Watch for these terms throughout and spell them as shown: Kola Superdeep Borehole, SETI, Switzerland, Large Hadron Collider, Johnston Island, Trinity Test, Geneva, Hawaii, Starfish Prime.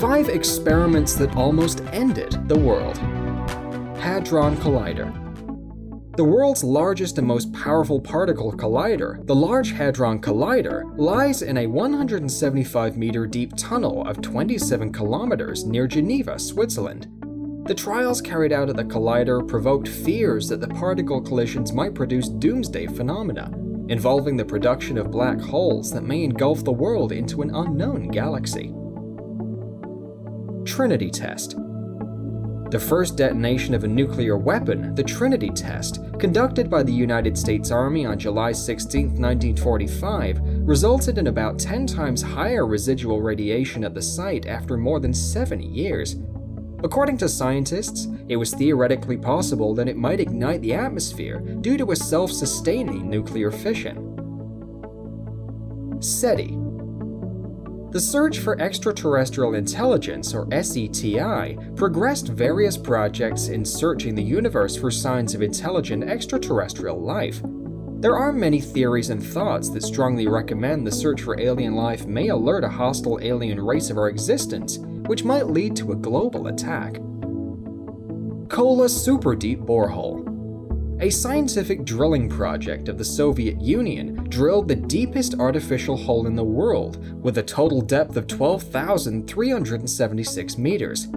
5 experiments that almost ended the world. Hadron Collider. The world's largest and most powerful particle collider, the Large Hadron Collider, lies in a 175-meter deep tunnel of 27 kilometers near Geneva, Switzerland. The trials carried out at the collider provoked fears that the particle collisions might produce doomsday phenomena, involving the production of black holes that may engulf the world into an unknown galaxy. Trinity Test. The first detonation of a nuclear weapon, the Trinity Test, conducted by the United States Army on July 16, 1945, resulted in about 10 times higher residual radiation at the site after more than 70 years. According to scientists, it was theoretically possible that it might ignite the atmosphere due to a self-sustaining nuclear fission. SETI. The search for extraterrestrial intelligence, or SETI, progressed various projects in searching the universe for signs of intelligent extraterrestrial life. There are many theories and thoughts that strongly recommend the search for alien life may alert a hostile alien race of our existence, which might lead to a global attack. Kola Superdeep Borehole. A scientific drilling project of the Soviet Union drilled the deepest artificial hole in the world, with a total depth of 12,376 meters.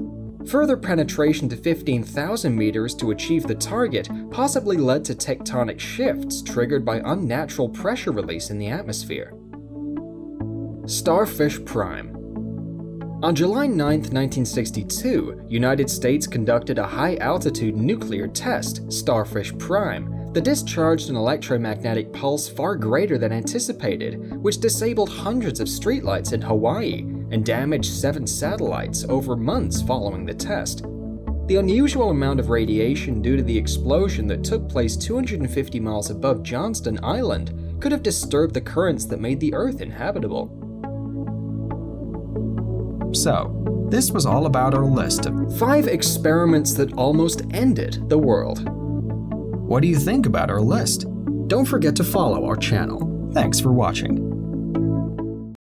Further penetration to 15,000 meters to achieve the target possibly led to tectonic shifts triggered by unnatural pressure release in the atmosphere. Starfish Prime. On July 9, 1962, United States conducted a high-altitude nuclear test, Starfish Prime, that discharged an electromagnetic pulse far greater than anticipated, which disabled hundreds of streetlights in Hawaii and damaged 7 satellites over months following the test. The unusual amount of radiation due to the explosion that took place 250 miles above Johnston Island could have disturbed the currents that made the Earth inhabitable. So, this was all about our list of 5 experiments that almost ended the world. What do you think about our list? Don't forget to follow our channel. Thanks for watching.